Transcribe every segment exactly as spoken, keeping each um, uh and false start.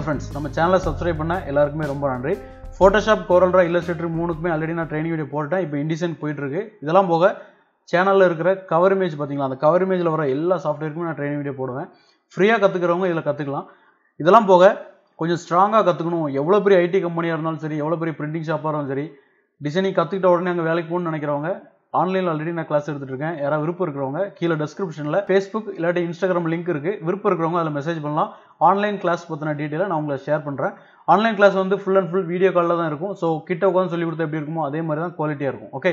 hello friends, நம்ம சேனலை subscribe பண்ண எல்லாருக்குமே ரொம்ப நன்றி. Photoshop, Coreldraw, Illustrator மூணுக்குமே ஆல்ரெடி நான் ட்ரெய்னிங் வீடியோ போட்டுட்டேன். இப்போ InDesign போயிட்டு இருக்கு. இதெல்லாம் போக சேனல்ல இருக்கிற கவர் இமேஜ் பாத்தீங்களா, அந்த கவர் இமேஜ்ல வர எல்லா சாஃப்ட்வேருக்குமே நான் ட்ரெய்னிங் வீடியோ போடுவேன். ஃப்ரீயா கத்துக்கிறவங்க இதல கத்துக்கலாம். இதெல்லாம் போக கொஞ்சம் ஸ்ட்ராங்கா கத்துக்கணும். எவ்வளவு பெரிய ஐடி கம்பெனியா இருந்தாலும் சரி, எவ்வளவு பெரிய பிரிண்டிங் ஷாப்பா இருந்தாலும் சரி, டிசைனிங் கத்துக்கிட்ட உடனே அங்க வேலைக்கு போகணும்னு நினைக்கிறவங்க ஆன்லைன்ல ஆல்ரெடி நான் கிளாஸ் எடுத்துட்டு இருக்கேன். யாராவது விருப்பம் இருக்கிறவங்க கீழே டிஸ்கிரிப்ஷன்ல Facebook இல்லாட்டி Instagram லிங்க் இருக்கு. விருப்பம் இருக்கிறவங்க அதுல மெசேஜ் பண்ணலாம். ஆன்லைன் கிளாஸ் பத்தின டீடைலா நான் உங்களுக்கு ஷேர் பண்றேன். ஆன்லைன் கிளாஸ் வந்து ஃபுல் அண்ட் ஃபுல் வீடியோ கால்ல தான் இருக்கும். சோ கிட்ட உட்கார்ந்து சொல்லி கொடுத்தா எப்படி இருக்குமோ அதே மாதிரி தான் குவாலிட்டியா இருக்கும். ஓகே,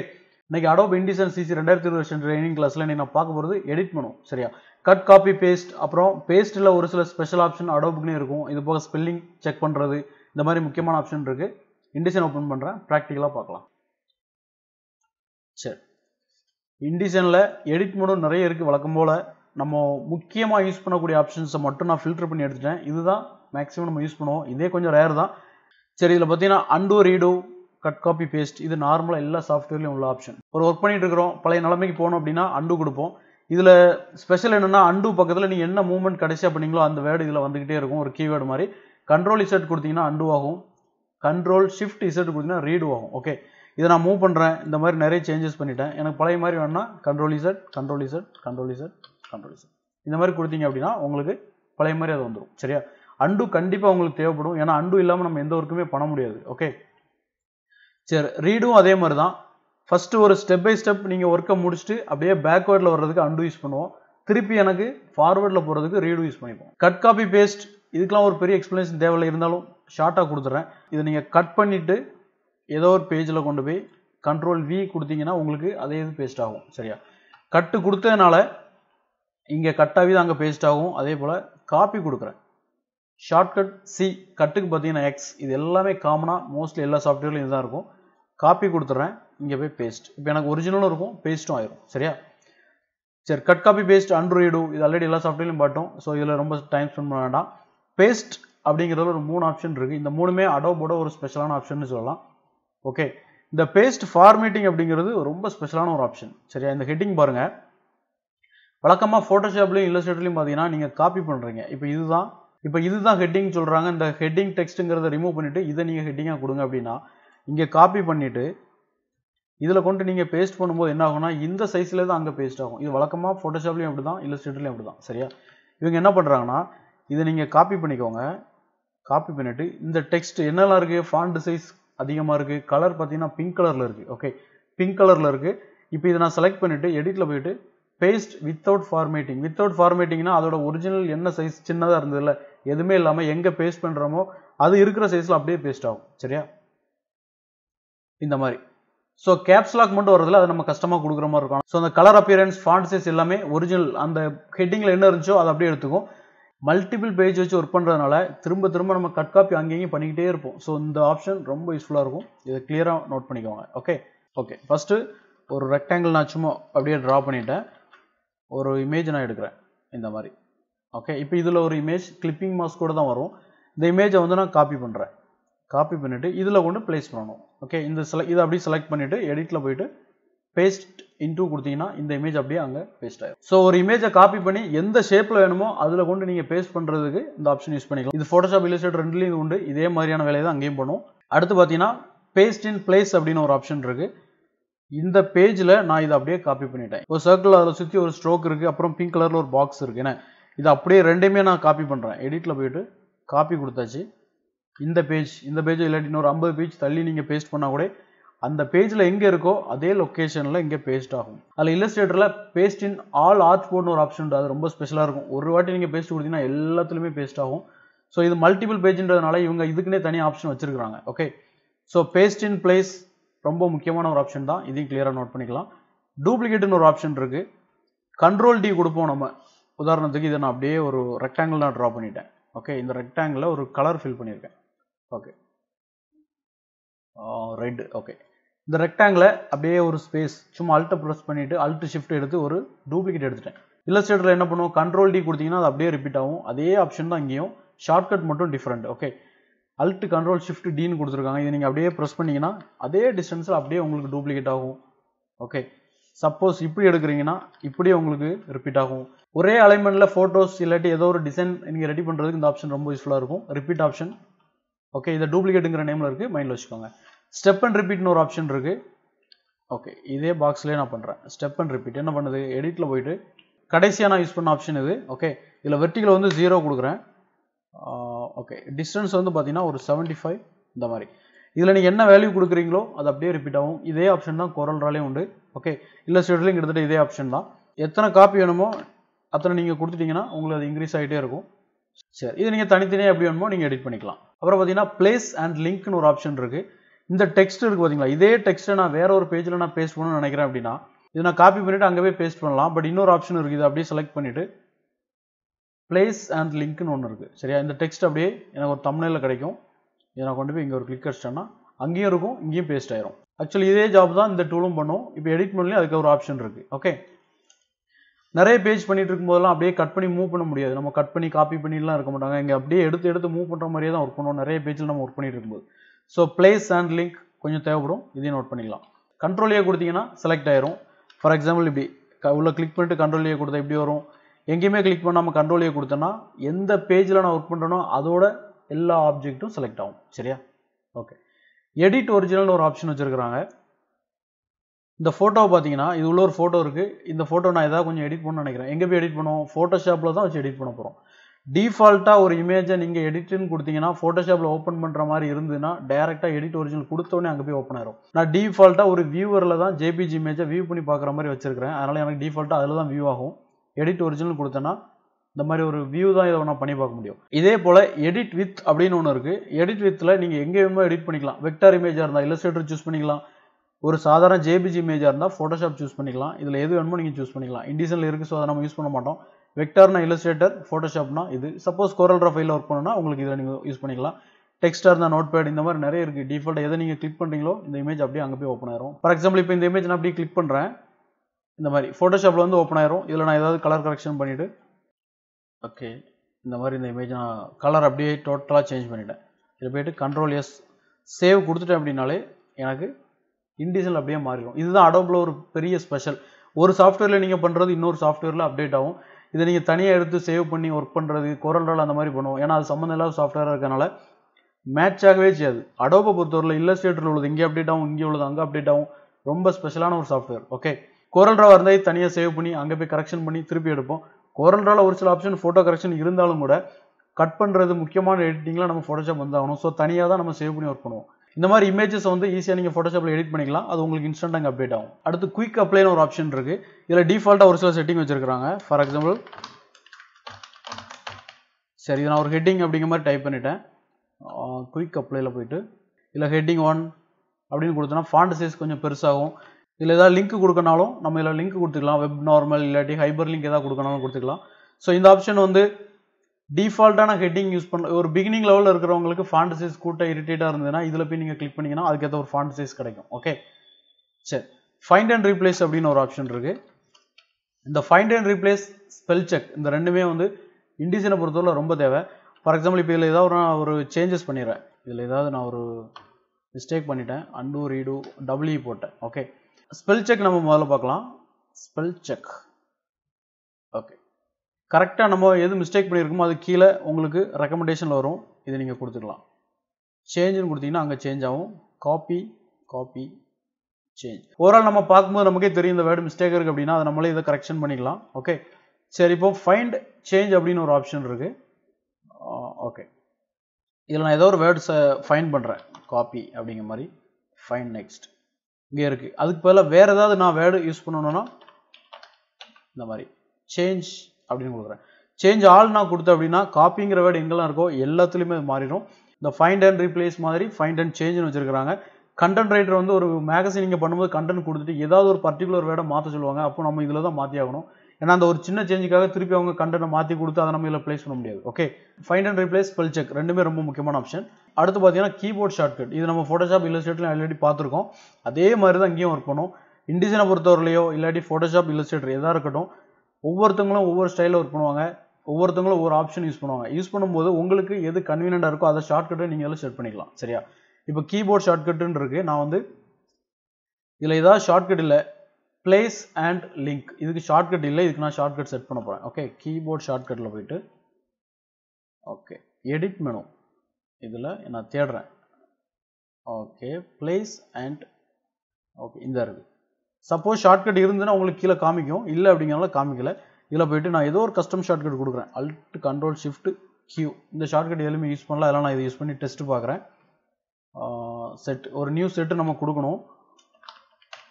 இன்னைக்கு Adobe InDesign C C twenty twenty training கிளாஸ்ல நான் பார்க்க போறது எடிட் பண்ணுவோம். சரியா, கட் காப்பி பேஸ்ட், அப்புறம் பேஸ்ட்ல ஒரு சில ஸ்பெஷல் ஆப்ஷன் அடோப்க்குனே இருக்கும். இது போக ஸ்பெல்லிங் செக் பண்றது, இந்த மாதிரி முக்கியமான ஆப்ஷன் இருக்கு. InDesign ஓபன் பண்றேன், பிராக்டிகலா பார்க்கலாம். சரி, InDesignல எடிட் மோடு நிறைய இருக்கு. வழக்கம் போல நம்ம முக்கியமா யூஸ் பண்ணக்கூடிய ஆப்ஷன்ஸை மட்டும் நான் ஃபில்டர் பண்ணி எடுத்துட்டேன். இதுதான் மேக்ஸிமம் நம்ம யூஸ் பண்ணுவோம். இதே கொஞ்சம் ரேர் தான். சரி, இதுல பாத்தீங்கன்னா undo, redo, cut copy paste இது நார்மலா எல்லா சாஃப்ட்வேர்லயும் உள்ள ஆப்ஷன். ஒரு ஒர்க் பண்ணிட்டு இருக்கிறோம், பழைய நிலைமைக்கு போகணும் அப்படின்னா அண்டூ கொடுப்போம். இதுல ஸ்பெஷல் என்னன்னா அண்டூ பக்கத்துல நீங்க என்ன மூவ்மெண்ட் கடைசியா பண்ணீங்களோ அந்த வேர்டு இதுல வந்துகிட்டே இருக்கும். ஒரு கீவேர்டு மாதிரி கண்ட்ரோல் இசட் கொடுத்தீங்கன்னா அண்டூ ஆகும், கண்ட்ரோல் ஷிஃப்ட் இசட் கொடுத்தீங்கன்னா ரீடு ஆகும். ஓகே, இதை நான் மூவ் பண்ணுறேன். இந்த மாதிரி நிறைய சேஞ்சஸ் பண்ணிட்டேன். எனக்கு பழைய மாதிரி வேணும்னா control Z, control Z, control Z, control Z இந்த மாதிரி கொடுத்தீங்க அப்படின்னா உங்களுக்கு பழைய மாதிரி அது வந்துடும். சரியா, அண்டு கண்டிப்பாக உங்களுக்கு தேவைப்படும். ஏன்னா அண்டு இல்லாமல் நம்ம எந்த ஒர்க்குமே பண்ண முடியாது. ஓகே, சரி, ரீடும் அதே மாதிரி தான். ஃபர்ஸ்ட் ஒரு ஸ்டெப் பை ஸ்டெப் நீங்கள் ஒர்க்கை முடிச்சுட்டு அப்படியே பேக்வேர்டில் வர்றதுக்கு அண்டு யூஸ் பண்ணுவோம். திருப்பி எனக்கு ஃபார்வேர்டில் போகிறதுக்கு ரீடு யூஸ் பண்ணிப்போம். கட் காப்பி பேஸ்ட் இதுக்கெல்லாம் ஒரு பெரிய எக்ஸ்பிளனேஷன் தேவையில்லை, இருந்தாலும் ஷார்ட்டாக கொடுத்துட்றேன். இதை நீங்கள் கட் பண்ணிவிட்டு ஏதோ ஒரு பேஜில் கொண்டு போய் கண்ட்ரோல் V கொடுத்தீங்கன்னா உங்களுக்கு அதே இது பேஸ்ட் ஆகும். சரியா, கட்டு கொடுத்ததுனால இங்கே கட்டாகி தான் அங்கே பேஸ்ட் ஆகும். அதே போல் காப்பி கொடுக்குறேன், ஷார்ட்கட் C, கட்டுக்கு பார்த்தீங்கன்னா எக்ஸ். இது எல்லாமே காமனாக மோஸ்ட்லி எல்லா சாஃப்ட்வேர்லையும் இதுதான் இருக்கும். காப்பி கொடுத்துட்றேன், இங்கே போய் பேஸ்ட். இப்போ எனக்கு ஒரிஜினலும் இருக்கும், பேஸ்ட்டும் ஆயிரும். சரியா, சரி, கட் காப்பி பேஸ்ட் ஆண்ட்ராய்டு இது ஆல்ரெடி எல்லா சாஃப்ட்வேர்லையும் பார்த்தோம். ஸோ இதில் ரொம்ப டைம் ஸ்பெண்ட் பண்ண வேண்டாம். பேஸ்ட் அப்படிங்கிறதுல ஒரு மூணு ஆப்ஷன் இருக்குது. இந்த மூணுமே அடோபோட ஒரு ஸ்பெஷலான ஆப்ஷன்னு சொல்லலாம். ஓகே, இந்த பேஸ்ட் ஃபார்மேட்டிங் அப்படிங்கிறது ரொம்ப ஸ்பெஷலான ஒரு ஆப்ஷன். சரியா, இந்த ஹெட்டிங் பாருங்க. வழக்கமாக ஃபோட்டோஷாப்லையும் இல்லஸ்ட்ரேட்டர்லையும் பார்த்தீங்கன்னா நீங்கள் காப்பி பண்ணுறீங்க. இப்போ இதுதான் இப்போ இதுதான் ஹெட்டிங் சொல்கிறாங்க. இந்த ஹெட்டிங் டெக்ஸ்ட்டுங்கிறத ரிமூவ் பண்ணிவிட்டு இதை நீங்கள் ஹெட்டிங்காக கொடுங்க அப்படின்னா இங்கே காப்பி பண்ணிவிட்டு இதில் கொண்டு நீங்கள் பேஸ்ட் பண்ணும்போது என்ன ஆகும்னா இந்த சைஸில் தான் அங்கே பேஸ்ட் ஆகும். இது வழக்கமாக ஃபோட்டோஷாப்லையும் அப்படி தான், இல்லஸ்ட்ரேட்டர்லையும் அப்படி தான். சரியா, இவங்க என்ன பண்ணுறாங்கன்னா இதை நீங்கள் காப்பி பண்ணிக்கோங்க. காப்பி பண்ணிவிட்டு இந்த டெக்ஸ்ட் என்னெல்லாம் இருக்குது, ஃபாண்ட் சைஸ் அதிகமாக இருக்குது, கலர் பார்த்தீங்கன்னா பிங்க் கலரில் இருக்குது. ஓகே, பிங்க் கலரில் இருக்குது. இப்போ இதை நான் செலக்ட் பண்ணிவிட்டு எடிட்டில் போயிட்டு பேஸ்ட் வித்தவுட் ஃபார்மேட்டிங். வித்தவுட் ஃபார்மேட்டிங்னா அதோட ஒரிஜினல் என்ன சைஸ் சின்னதாக இருந்ததில்ல, எதுவுமே இல்லாமல் எங்கே பேஸ்ட் பண்ணுறோமோ அது இருக்கிற சைஸில் அப்படியே பேஸ்ட் ஆகும். சரியா, இந்த மாதிரி. ஸோ கேப்ஸ்லாக் மட்டும் வரதில்ல, அது நம்ம கஷ்டமாக கொடுக்குற மாதிரி இருக்கும். ஸோ அந்த கலர் அப்பியரன்ஸ், ஃபாண்ட் சைஸ் எல்லாமே ஒரிஜினல் அந்த ஹெட்டிங்கில் என்ன இருந்துச்சோ அதை அப்படியே எடுத்துக்கும். மல்டிபிள் பேஜ் வச்சு ஒர்க் பண்ணுறதுனால திரும்ப திரும்ப நம்ம கட் காப்பி அங்கேயும் பண்ணிக்கிட்டே இருப்போம். ஸோ இந்த ஆப்ஷன் ரொம்ப யூஸ்ஃபுல்லாக இருக்கும். இதை கிளியராக நோட் பண்ணிக்கோங்க. ஓகே, ஓகே ஃபஸ்ட்டு ஒரு ரெக்டாங்கிள் நான் சும்மா அப்படியே ட்ரா பண்ணிட்டேன். ஒரு இமேஜ் நான் எடுக்கிறேன் இந்த மாதிரி. ஓகே, இப்போ இதில் ஒரு இமேஜ் கிளிப்பிங் மாஸ்க் கூட தான் வரும். இந்த இமேஜை வந்து நான் காப்பி பண்ணுறேன். காப்பி பண்ணிவிட்டு இதில் கொண்டு பிளேஸ் பண்ணணும். ஓகே, இந்த செலக்ட் இதை அப்படியே செலக்ட் பண்ணிவிட்டு எடிட்டில் போயிட்டு பேஸ்ட் இன்டூ கொடுத்தீங்கன்னா இந்த இமேஜ் அப்படியே அங்கே பேஸ்ட் ஆகும். ஸோ ஒரு இமேஜை காப்பி பண்ணி எந்த ஷேப்பில் வேணுமோ அதில் கொண்டு நீங்கள் பேஸ்ட் பண்ணுறதுக்கு இந்த ஆப்ஷன் யூஸ் பண்ணிக்கலாம். இது ஃபோட்டோஷாப், இல்லஸ்ட்ரேட்டர் ரெண்டுலேயும் உண்டு. இதே மாதிரியான வேலையை தான் அங்கேயும் பண்ணும். அடுத்து பார்த்தீங்கன்னா பேஸ்ட் இன் பிளேஸ் அப்படின்னு ஒரு ஆப்ஷன் இருக்குது. இந்த பேஜில் நான் இதை அப்படியே காப்பி பண்ணிட்டேன். ஒரு சர்க்கிள், அதில் சுற்றி ஒரு ஸ்ட்ரோக் இருக்குது, அப்புறம் பிங்க் கலரில் ஒரு பாக்ஸ் இருக்குது. ஏன்னா இது அப்படியே ரெண்டையுமே நான் காப்பி பண்ணுறேன். எடிட்டில் போயிட்டு காப்பி கொடுத்தாச்சு. இந்த பேஜ் இந்த பேஜ் இல்லாட்டி இன்னொரு ஐம்பது பேஜ் தள்ளி நீங்கள் பேஸ்ட் பண்ணால் கூட அந்த பேஜில் எங்கே இருக்கோ அதே லொக்கேஷனில் இங்கே பேஸ்ட் ஆகும். அதில் இல்லஸ்ட்ரேட்டரில் பேஸ்ட் இன் ஆல் ஆர்ட் போர்ட்னு ஒரு ஆப்ஷன் அது ரொம்ப ஸ்பெஷலாக இருக்கும். ஒரு வாட்டி நீங்கள் பேஸ்ட் கொடுத்தீங்கன்னா எல்லாத்துலேயுமே பேஸ்ட் ஆகும். ஸோ இது மல்டிபிள் பேஜ்ன்றதுனால இவங்க இதுக்குன்னே தனி ஆப்ஷன் வச்சுருக்காங்க. Okay, so paste in place ரொம்ப முக்கியமான ஒரு ஆப்ஷன் தான். இதையும் கிளியராக நோட் பண்ணிக்கலாம். டூப்ளிகேட்டுன்னு ஒரு ஆப்ஷன் இருக்குது. கண்ட்ரோல் டி கொடுப்போம் நம்ம. உதாரணத்துக்கு இதை நான் அப்படியே ஒரு ரெக்டாங்கிள் நான் ட்ரா பண்ணிட்டேன். ஓகே, இந்த ரெக்டாங்கிளில் ஒரு கலர் ஃபில் பண்ணியிருக்கேன். Okay, red. ஓகே, இந்த ரெக்டாங்கில் அப்படியே ஒரு ஸ்பேஸ் சும்மா அல்ட்டை ப்ரெஸ் பண்ணிவிட்டு அல்ட்டு ஷிஃப்ட் எடுத்து ஒரு டூப்ளிகேட் எடுத்துட்டேன். இல்லஸ்ட்ரேட்டரில் என்ன பண்ணுவோம், கண்ட்ரோல் டி கொடுத்தீங்கன்னா அது அப்படியே ரிப்பீட் ஆகும். அதே ஆப்ஷன் தான் இங்கேயும், ஷார்ட்கட் மட்டும் different. Okay, alt control shift டின்னு கொடுத்துருக்காங்க. இது நீங்கள் அப்படியே ப்ரெஸ் பண்ணிங்கன்னா அதே டிஸ்டன்ஸில் அப்படியே உங்களுக்கு டூப்ளிகேட் ஆகும். ஓகே, Suppose இப்படி எடுக்குறீங்கன்னா இப்படி உங்களுக்கு ரிப்பீட் ஆகும் ஒரே அலைன்மென்ட்ல போட்டோஸ் இல்லட்டி ஏதோ ஒரு டிசைன் நீங்க ரெடி பண்றதுக்கு இந்த ஆப்ஷன் ரொம்ப யூஸ்ஃபுல்லா இருக்கும் ரிப்பீட் ஆப்ஷன் ஓகே இது டூப்ளிகேட்ங்கற நேம்ல இருக்கு மைண்ட்ல வச்சுக்கோங்க ஸ்டெப் அண்ட் ரிப்பீட்னு ஒரு ஆப்ஷன் இருக்கு ஓகே இதே பாக்ஸ்லயே நான் பண்றேன் ஸ்டெப் அண்ட் ரிப்பீட் என்ன பண்ணுது எடிட்ல போய்ட்டு கடைசியா நான் யூஸ் பண்ண ஆப்ஷன் இது ஓகே இதுல வெர்டிகல் வந்து zero கொடுக்கிறேன் ஓகே டிஸ்டன்ஸ் வந்து பாத்தீனா ஒரு seventy-five இந்த மாதிரி இதுல நீங்க என்ன வேல்யூ கொடுக்குறீங்களோ அது அப்படியே ரிப்பீட் ஆகும் இதே ஆப்ஷன் தான் கோரல்ராலயே உண்டு ஓகே இல்லஸ்ட்ரேட்டர்லயும் கிட்டத்தட்ட இதே ஆப்ஷன் தான் எத்தனை காப்பி வேணுமோ அத்தனை நீங்க கொடுத்துட்டீங்கனா உங்களுக்கு அது இன்கிரீஸ் ஆயிட்டே இருக்கும் சரி இது நீங்க தனித்தனியா எப்படி வேணுமோ நீங்க எடிட் பண்ணிக்கலாம் அப்புறம் பாத்தீனா பிளேஸ் அண்ட் லிங்க் னு ஒரு ஆப்ஷன் இருக்கு இந்த டெக்ஸ்ட் இருக்கு பாத்தீங்களா இதே டெக்ஸ்ட் நான் வேற ஒரு பேஜ்ல நான் பேஸ்ட் பண்ணனும் நினைக்கிறேன் அப்படினா இது நான் காப்பி பண்ணிட்டு அங்கவே பேஸ்ட் பண்ணலாம் பட் இன்னொரு ஆப்ஷன் இருக்கு இது அப்படியே செலக்ட் பண்ணிட்டு பிளேஸ் அண்ட் லிங்க் னு ஒன்னு இருக்கு சரியா இந்த டெக்ஸ்ட் அப்படியே எனக்கு ஒரு thumbnailல கிடைக்கும் இத நான் கொண்டு போய் இங்க ஒரு கிளிக் அடிச்சேன்னா அங்கேயும் இருக்கும் இங்கேயும் பேஸ்ட் ஆயிரும் Actually, this job தான் இந்த டூலும் பண்ணோம் இப்போ எடிட் பண்ணல அதுக்கு ஒரு ஆப்ஷன் இருக்கு ஓகே நிறைய பேஜ் பண்ணிட்டு இருக்கும்போதெல்லாம் அப்படியே கட் பண்ணி மூவ் பண்ண முடியாது நம்ம கட் பண்ணி காப்பி பண்ணிலாம் இருக்க மாட்டாங்க இங்க அப்படியே எடுத்து எடுத்து மூவ் பண்ற மாதிரியே தான் வர்க் பண்ணுவோம் நிறைய பேஜ்ல நம்ம வர்க் பண்ணிட்டு இருக்கும்போது சோ பிளேஸ் அண்ட் லிங்க் கொஞ்சம் தேவைப்படும் இதை நோட் பண்ணிக்கலாம் Ctrl A கொடுத்தீங்கன்னா செலக்ட் ஆயிரும் ஃபார் எக்ஸாம்பிள் இப்படி உள்ள கிளிக் பண்ணிட்டு Ctrl A கொடுத்தா இப்படி வரும் எங்கயுமே கிளிக் பண்ணாம Ctrl A கொடுத்தனா எந்த பேஜ்ல நான் வர்க் பண்றனோ அதோட எல்லா ஆப்ஜெக்ட்டும் செலக்ட் ஆகும் சரியா okay Edit original or option வச்சிருக்காங்க இந்த போட்டோ பாத்தீங்கன்னா இது உள்ள ஒரு போட்டோ இருக்கு இந்த போட்டோ நான் ஏதாவது கொஞ்சம் எடிட் பண்ண நினைக்கிறேன் எங்க போய் எடிட் பண்ணுவோம் போட்டோஷாப்ல தான் வச்சு எடிட் பண்ண போறோம் டிஃபால்ட்டா ஒரு இமேஜை நீங்க எடிட்னு கொடுத்தீங்கன்னா போட்டோஷாப்ல ஓபன் பண்ற மாதிரி இருந்துனா டைரக்ட்டா எடிட் ஒரிஜினல் கொடுத்தோனே அங்க போய் ஓபன் ஆகும் நான் டிஃபால்ட்டா ஒரு வியூவர்ல தான் ஜேபிஜி இமேஜை வியூ பண்ணி பார்க்குற மாதிரி வச்சிருக்கேன் அதனால எனக்கு டிஃபால்ட்டா அதுல தான் வியூ ஆகும் எடிட் ஒரிஜினல் கொடுத்தனா இந்த மாதிரி ஒரு வியூ தான் இத நான் பண்ணி பார்க்க முடியும் இதே போல எடிட் வித் அப்படினு ஒன்னு இருக்கு எடிட் வித்ல நீங்க எங்க வேணுமோ எடிட் பண்ணிக்கலாம் வெக்டார் இமேஜா இருந்தா Illustrator சூஸ் பண்ணிக்கலாம் ஒரு சாதாரண ஜேபிஜி இமேஜா இருந்தா Photoshop சூஸ் பண்ணிக்கலாம் இதுல எது வேணுமோ நீங்க சூஸ் பண்ணிக்கலாம் InDesignல இருக்கு சோ அத நாம யூஸ் பண்ண மாட்டோம் வெக்டார்னா Illustrator Photoshopனா இது சப்போஸ் Coreldraw ஃபைல்ல வர்க் பண்ணனும்னா உங்களுக்கு இத நீங்க யூஸ் பண்ணிக்கலாம் டெக்ஸ்டா இருந்தா நோட்பேட் இந்த மாதிரி நிறைய இருக்கு டிஃபால்ட்டா எதை நீங்க கிளிக் பண்றீங்களோ இந்த இமேஜ் அப்படியே அங்க போய் ஓபன் ஆகும் ஃபார் எக்ஸாம்பிள் இப்போ இந்த இமேஜ் நான் அப்படியே கிளிக் பண்றேன் இந்த மாதிரி Photoshopல வந்து ஓபன் ஆகும் இதுல நான் ஏதாவது கலர் கரெக்ஷன் பண்ணிட்டு ஓகே இந்த மாதிரி இந்த இமேஜ் நான் கலர் அப்படியே டோட்டலா चेंज பண்ணிட்டேன் இத போய்ட்டு Ctrl S சேவ் கொடுத்துட்டேன் அப்படினாலே எனக்கு InDesignல அப்படியே மாறிடும் இதுதான் Adobeல ஒரு பெரிய ஸ்பெஷல் ஒரு சாஃப்ட்வேர்ல நீங்க பண்றது இன்னொரு சாஃப்ட்வேர்ல அப்டேட் ஆகும் இத நீங்க தனியா எடுத்து சேவ் பண்ணி வர்க் பண்றது Coreldraல அந்த மாதிரி பண்ணுவோம் ஏனா அது சம்பந்தம் இல்லாத சாஃப்ட்வேரா இருக்கனால மேட்ச் ஆகவே செய்யாது Adobe பொறுத்தவரையில Illustratorல உள்ளது இங்க அப்டேட் ஆகும் இங்க உள்ளது அங்க அப்டேட் ஆகும் ரொம்ப ஸ்பெஷலான ஒரு சாஃப்ட்வேர் ஓகே Coreldraல இருந்தா தனியா சேவ் பண்ணி அங்க போய் கரெக்ஷன் பண்ணி திருப்பி எடுப்போம் Coreldraல ஒரு சில ஆப்ஷன் போட்டோ கரெக்ஷன் இருந்தாலும் கூட கட் பண்றது முக்கியமான எடிட்டிங்ல நம்ம Photoshop வந்தாகணும் சோ தனியா தான் நம்ம சேவ் பண்ணி வர்க் பண்ணுவோம் இந்த மாதிரி இமேजेस வந்து ஈஸியா நீங்க Photoshopல எடிட் பண்ணிக்கலாம் அது உங்களுக்கு இன்ஸ்டன்ட்டா அங்க அப்டேட் ஆகும் அடுத்து குயிக் அப்ளைன்னு ஒரு ஆப்ஷன் இருக்கு இதுல டிஃபால்ட்டா ஒரு சில செட்டிங் வச்சிருக்காங்க ஃபார் எக்ஸாம்பிள் சரி நான் ஒரு ஹெட்டிங் அப்படிங்கிற மாதிரி டைப் பண்ணிட்டேன் குயிக் அப்ளைல போய்ட்டு இல்ல ஹெட்டிங் one அப்படினு கொடுத்தனா ஃபாண்ட் சைஸ் கொஞ்சம் பெருசாகும் இல்ல ஏதாவது லிங்க் கொடுக்கனாலும் நம்ம இல்ல லிங்க் கொடுத்துக்கலாம் வெப் நார்மல் இல்லட்டி ஹைப்பர் லிங்க் ஏதாவது கொடுக்கனாலும் கொடுத்துக்கலாம் சோ இந்த ஆப்ஷன் வந்து டிஃபால்ட்டான ஹெட்டிங் யூஸ் பண்ண ஒரு beginning லெவல்ல இருக்குறவங்களுக்கு ஃபாண்ட் சைஸ் கூட்ட இரிட்டேட்டா இருந்தனா இதுல போய் நீங்க கிளிக் பண்ணீங்கனா அதுக்கு ஏதாவது ஒரு ஃபாண்ட் சைஸ் கிடைக்கும் ஓகே சரி ஃபைண்ட் அண்ட் ரீப்ளேஸ் அப்படின ஒரு ஆப்ஷன் இருக்கு இந்த find and replace spell check இந்த ரெண்டுமே வந்து InDesignல பொறுத்தவரை ரொம்ப தேவை ஃபார் எக்ஸாம்பிள் இப்போ இதுல ஏதாவது ஒரு சேஞ்சஸ் பண்ணிறேன் இதுல ஏதாவது நான் ஒரு மிஸ்டேக் பண்ணிட்டேன் undo redo double e போட்டேன் ஓகே Spell check நம்ம முதல்ல பார்க்கலாம் Spell check ஓகே கரெக்ட்டா நம்ம எது மிஸ்டேக் பண்ணிருக்கோமோ அது கீழ உங்களுக்கு ரெக்கமெண்டேஷன்ல வரும் இத நீங்க கொடுத்துக்கலாம் change னு கொடுத்தீங்கன்னா அங்க change ஆகும் copy copy change ஓரால் நம்ம பாக்கும்போது நமக்கே தெரியும் இந்த வேர்ட் மிஸ்டேக் இருக்கு அப்படினா அது நம்மளே இத கரெக்ஷன் பண்ணிக்கலாம் ஓகே சரி இப்போ find change அப்படின ஒரு ஆப்ஷன் இருக்கு ஓகே இதுல நான் ஏதோ ஒரு வேர்ட்ஸ் ஃபைண்ட் பண்றேன் copy அப்படிங்கிற மாதிரி find next இங்க இருக்கு அதுக்கு பதிலா வேற ஏதாவது நான் வேர்ட் யூஸ் பண்ணனும்னா இந்த மாதிரி change அப்படினு கொடுக்கிறேன் change all நான் கொடுத்த அப்படினா காப்பிங்கற வேர்ட் எங்கலாம் இருக்கோ எல்லாத்துலயுமே மாறிடும் இந்த find and replace மாதிரி find and change னு வச்சிருக்காங்க content writer வந்து ஒரு மேகசின் இங்க பண்ணும்போது content கொடுத்துட்டு ஏதாவது ஒரு particular வேர்ட மாத்த சொல்லுவாங்க அப்போ நம்ம இதல தான் மாத்தி ஆகணும் ஏன்னா அந்த ஒரு சின்ன சேஞ்சுக்காக திருப்பி அவங்க content-அ மாத்தி கொடுத்து அத நம்ம இதல place பண்ண முடியாது okay find and replace spell check ரெண்டுமே ரொம்ப முக்கியமான ஆப்ஷன் அடுத்து பாத்தீங்கன்னா கீபோர்ட் ஷார்ட்கட் இது நம்ம Photoshop Illustratorல ஆல்ரெடி பாத்துறோம் அதே மாதிரி தான் இங்கேயும் வர்க் பண்ணோம் InDesignல பொறுத்தவரையிலோ இல்லாட்டி Photoshop Illustrator எதா இருக்கட்டும் ஒவ்வொருத்தங்களும் ஒவ்வொரு ஸ்டைல்ல வர்க் பண்ணுவாங்க ஒவ்வொருத்தங்களும் ஒவ்வொரு ஆப்ஷன் யூஸ் பண்ணுவாங்க யூஸ் பண்ணும்போது உங்களுக்கு எது கன்வீனியன்ட்டா இருக்கோ அத ஷார்ட்கட் நீங்க எல்லாம் செட் பண்ணிக்கலாம் சரியா இப்போ கீபோர்ட் ஷார்ட்கட்ன்றதுக்கு நான் வந்து இதுல ஏதாவது ஷார்ட்கட் இல்ல place and link. இதுக்கு shortcut இல்லை, இதுக்கு நான் shortcut set பண்ணப் போகிறேன். Okay, keyboard shortcutல போய்ட்டு, okay, edit menu, இதில் நான் தேடுறேன். Okay, place and, okay, இந்த இருக்கு. Suppose shortcut இருந்துன்னா உங்களுக்கு கீழ காமிக்கும், இல்லை அப்படிங்கிறனால காமிக்கல. இதில் போய்ட்டு நான் ஏதோ ஒரு custom shortcut கொடுக்குறேன். Alt, Control, Shift, Q. இந்த shortcut எதுவுமே யூஸ் பண்ணலாம், எல்லாம் நான் இதை யூஸ் பண்ணி டெஸ்ட் பார்க்குறேன். செட் ஒரு நியூ செட்டு நம்ம கொடுக்கணும்.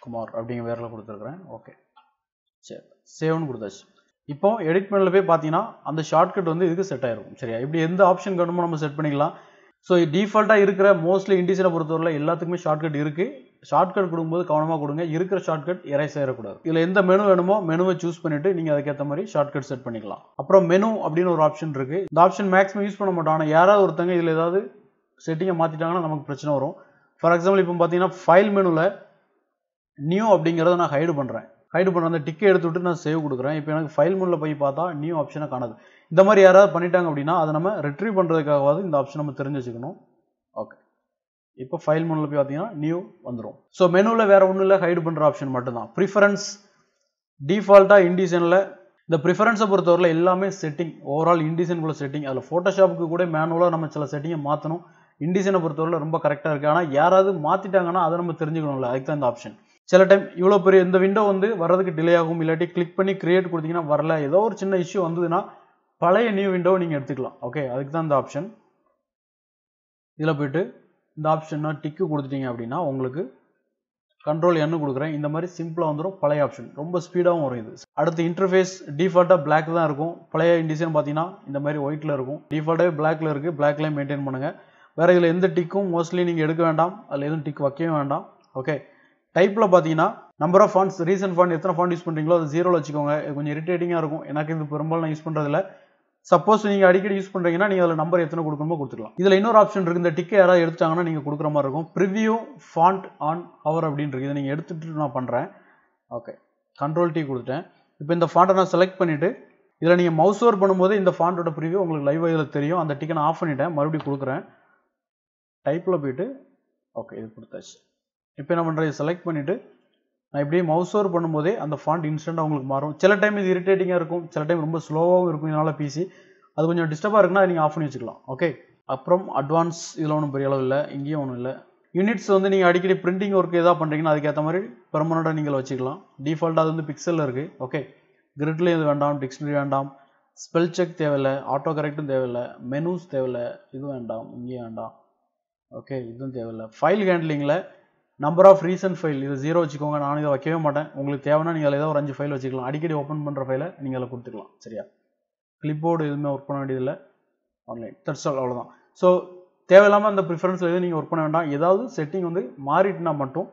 குமார் அப்படிங்க வேரில் கொடுத்துருக்குறேன். ஓகே சரி, சேவ்னு கொடுத்தாச்சு. இப்போ எடிட் மேனில் போய் பார்த்தீங்கன்னா அந்த ஷார்ட்கட் வந்து இதுக்கு செட் ஆகிருக்கும். சரியா, இப்படி எந்த ஆப்ஷன் வேணுமோ நம்ம செட் பண்ணிக்கலாம். ஸோ டிஃபால்ட்டாக இருக்கிற மோஸ்ட்லி இன்டிசைனை பொறுத்தவரையில் எல்லாத்துக்குமே ஷார்ட்கட் இருக்குது. ஷார்ட்கட் கொடுக்கும்போது கவனமாக கொடுங்க, இருக்கிற ஷார்ட்கட் எரேஸ் ஆகிடக்கூடாது. இதில் எந்த மெனு வேணுமோ மெனுவை சூஸ் பண்ணிவிட்டு நீங்கள் அதுக்கேற்ற மாதிரி ஷார்ட்கட் செட் பண்ணிக்கலாம். அப்புறம் மெனு அப்படின்னு ஒரு ஆப்ஷன் இருக்குது. இந்த ஆப்ஷன் மேக்ஸிமம் யூஸ் பண்ண மாட்டோம், ஆனால் யாராவது ஒருத்தங்க இதில் ஏதாவது செட்டிங்கை மாற்றிட்டாங்கன்னா நமக்கு பிரச்சனை வரும். ஃபார் எக்ஸாம்பிள் இப்போ பார்த்தீங்கன்னா ஃபைல் மெனுவில் நியூ அப்படிங்கிறத நான் ஹைடு பண்ணுறேன். ஹைடு பண்ணுற அந்த டிக்கை எடுத்து விட்டு நான் சேவ் கொடுக்குறேன். இப்போ எனக்கு ஃபைல் மூலில் போய் பார்த்தா நியூ ஆப்ஷனை காணாது. இந்த மாதிரி யாராவது பண்ணிட்டாங்க அப்படின்னா அதை நம்ம ரெட்ரீவ் பண்ணுறதுக்காகவாது இந்த ஆப்ஷன் நம்ம தெரிஞ்சு வச்சுக்கணும். ஓகே, இப்போ ஃபைல் மூலில் போய் பார்த்தீங்கன்னா நியூ வந்துடும். ஸோ மெனுவில் வேறு ஒன்றும் இல்லை, ஹைடு பண்ணுற ஆப்ஷன் மட்டும்தான். ப்ரிஃபரன்ஸ் டிஃபால்ட்டாக இன்டிசைனில் இந்த ப்ரிஃபரன்ஸை பொறுத்தவரையில் எல்லாமே செட்டிங், ஓவரால் இன்டிசைனுக்குள்ள செட்டிங். அதில் ஃபோட்டோஷாப்புக்கு கூட மேனுவலாக நம்ம சில செட்டிங்கை மாற்றணும். இன்டிசைனை பொறுத்தவரையில் ரொம்ப கரெக்டாக இருக்குது, ஆனால் யாராவது மாற்றிட்டாங்கன்னா அதை நம்ம தெரிஞ்சுக்கணும்ல, அதுக்கு தான் இந்த ஆப்ஷன். சில டைம் இவ்வளோ பெரிய இந்த விண்டோ வந்து வர்றதுக்கு டிலே ஆகும், இல்லாட்டி கிளிக் பண்ணி கிரியேட் கொடுத்தீங்கன்னா வரல, ஏதோ ஒரு சின்ன இஷ்யூ வந்ததுன்னா பழைய நியூ விண்டோவை நீங்கள் எடுத்துக்கலாம். ஓகே, அதுக்கு தான் இந்த ஆப்ஷன். இதில் போய்ட்டு இந்த ஆப்ஷன்னா டிக்கு கொடுத்துட்டீங்க அப்படின்னா உங்களுக்கு கண்ட்ரோல் என்ன கொடுக்குறேன், இந்த மாதிரி சிம்பிளாக வந்துடும் பழைய ஆப்ஷன். ரொம்ப ஸ்பீடாகவும் வரும் இது. அடுத்து இன்டர்ஃபேஸ் டிஃபால்ட்டாக பிளாக் தான் இருக்கும். பழைய இன்டிசைன் பார்த்தீங்கன்னா இந்த மாதிரி ஒயிட்டில் இருக்கும். டிஃபால்ட்டாகவே பிளாக்ல இருக்குது, பிளாக்லேயே மெயின்டைன் பண்ணுங்கள். வேறு இதில் எந்த டிக்கும் மோஸ்ட்லி நீங்கள் எடுக்க வேண்டாம், அதில் எதுவும் டிக் வைக்கவும் வேண்டாம். ஓகே, டைப்பில் பார்த்தீங்கன்னா number of fonts, recent font எத்தனை ஃபாண்ட் யூஸ் பண்ணுறீங்களோ அது ஜீரோவில் வச்சுக்கோங்க. கொஞ்சம் இரிட்டேட்டிங்காக இருக்கும், எனக்கு இது பெரும்பாலும் நான் யூஸ் பண்ணுறதில்ல. சப்போஸ் நீங்கள் அடிக்கடி யூஸ் பண்ணுறீங்கன்னா நீங்கள் அதில் நம்பர் எத்தனை கொடுக்கணுமோ கொடுத்துக்கலாம். இதில் இன்னொரு ஆப்ஷன் இருக்குது, இந்த டிக்கை யாராவது எடுத்துட்டாங்கன்னா நீங்கள் கொடுக்குற மாதிரி இருக்கும். ப்ரிவியூ ஃபாண்ட் ஆன் ஹவர் அப்படின்னு இருக்குது, இதை நீங்கள் எடுத்துகிட்டு நான் பண்ணுறேன். ஓகே, கண்ட்ரோல் டி கொடுத்துட்டேன். இப்போ இந்த ஃபாண்ட்டை நான் செலக்ட் பண்ணிவிட்டு இதில் நீங்கள் மவுஸ் ஓவர் பண்ணும்போது இந்த ஃபாண்ட்டோட ப்ரிவியூ உங்களுக்கு லைவாக இதில் தெரியும். அந்த டிக்கை நான் ஆஃப் பண்ணிவிட்டேன், மறுபடியும் கொடுக்குறேன். டைப்பில் போய்ட்டு ஓகே, இது கொடுத்தாச்சு. இப்போ என்ன பண்ணுறது, செலக்ட் பண்ணிவிட்டு நான் இப்படியே மவுஸ் ஓவர் பண்ணும்போதே அந்த ஃபாண்ட் இன்ஸ்டண்ட்டாக உங்களுக்கு மாறும். சில டைம் இது இரிட்டேட்டிங்காக இருக்கும், சில டைம் ரொம்ப ஸ்லோவாகவும் இருக்கும், இதனால் பிசி அது கொஞ்சம் டிஸ்டர்பாக இருக்குன்னா நீங்கள் ஆஃப் பண்ணி வச்சுக்கலாம். ஓகே, அப்புறம் அட்வான்ஸ் இதில் ஒன்றும் பெரிய அளவு இல்லை, இங்கேயும் ஒன்றும் இல்லை. யூனிட்ஸ் வந்து நீங்கள் அடிக்கடி பிரிண்டிங் ஒர்க்கு எதாவது பண்ணுறீங்கன்னா அதுக்கேற்ற மாதிரி பெர்மனெண்ட்டாக நீங்கள் வச்சுக்கலாம். டிஃபால்ட்டாக அது வந்து பிக்சலில் இருக்குது. ஓகே, கிரிட்லேயும் இது வேண்டாம், டிக்ஷனரி வேண்டாம், ஸ்பெல் செக் தேவையில்லை, ஆட்டோ கரெக்டும் தேவையில்லை, மெனூஸ் தேவையில்லை, இது வேண்டாம், இங்கேயும் வேண்டாம். ஓகே, இதுவும் தேவையில்லை. ஃபைல் ஹேண்ட்லிங்கில் நம்பர் ஆஃப் ரீசன்ட் ஃபைல் இது ஜீரோ வச்சுக்கோங்க, நானும் இதை வைக்கவே மாட்டேன். உங்களுக்கு தேவைன்னா நீங்கள் அதில் ஏதாவது ஒரு அஞ்சு ஃபைல் வச்சுக்கலாம், அடிக்கடி ஓப்பன் பண்ணுற ஃபைலை நீங்கள் அதில் கொடுத்துக்கலாம். சரியா, கிளிப்போர்டு எதுவுமே ஒர்க் பண்ண வேண்டியதில்லை, ஆன்லைன் தட்ஸ்ஆல், அவ்வளோதான். ஸோ தேவையில்லாமல் அந்த ப்ரிஃபரன்ஸில் எதுவும் நீங்கள் ஒர்க் பண்ண வேண்டாம். ஏதாவது செட்டிங் வந்து மாறிட்டுனா மட்டும்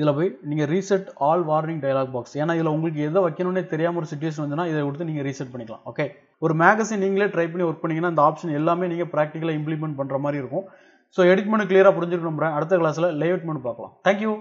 இதில் போய் நீங்கள் reset all warning dialog box, ஏன்னா இதில் உங்களுக்கு எதை வைக்கணும்னே தெரியாமல் ஒரு சுச்சுவேஷன் வந்துன்னா இதை கொடுத்து நீங்கள் ரீசெட் பண்ணிக்கலாம். ஓகே, ஒரு மேகசின் நீங்களே ட்ரை பண்ணி ஒர்க் பண்ணிங்கன்னா இந்த ஆப்ஷன் எல்லாமே நீங்கள் ப்ராக்டிக்கலாக இம்ப்ளிமெண்ட் பண்ணுற மாதிரி இருக்கும். ஸோ எடிட் மெனு கிளியராக புரிஞ்சுக்கணும்ன்றேன். அடுத்த கிளாஸில் லேஅவுட் மெனு பார்க்கலாம். தேங்க்யூ.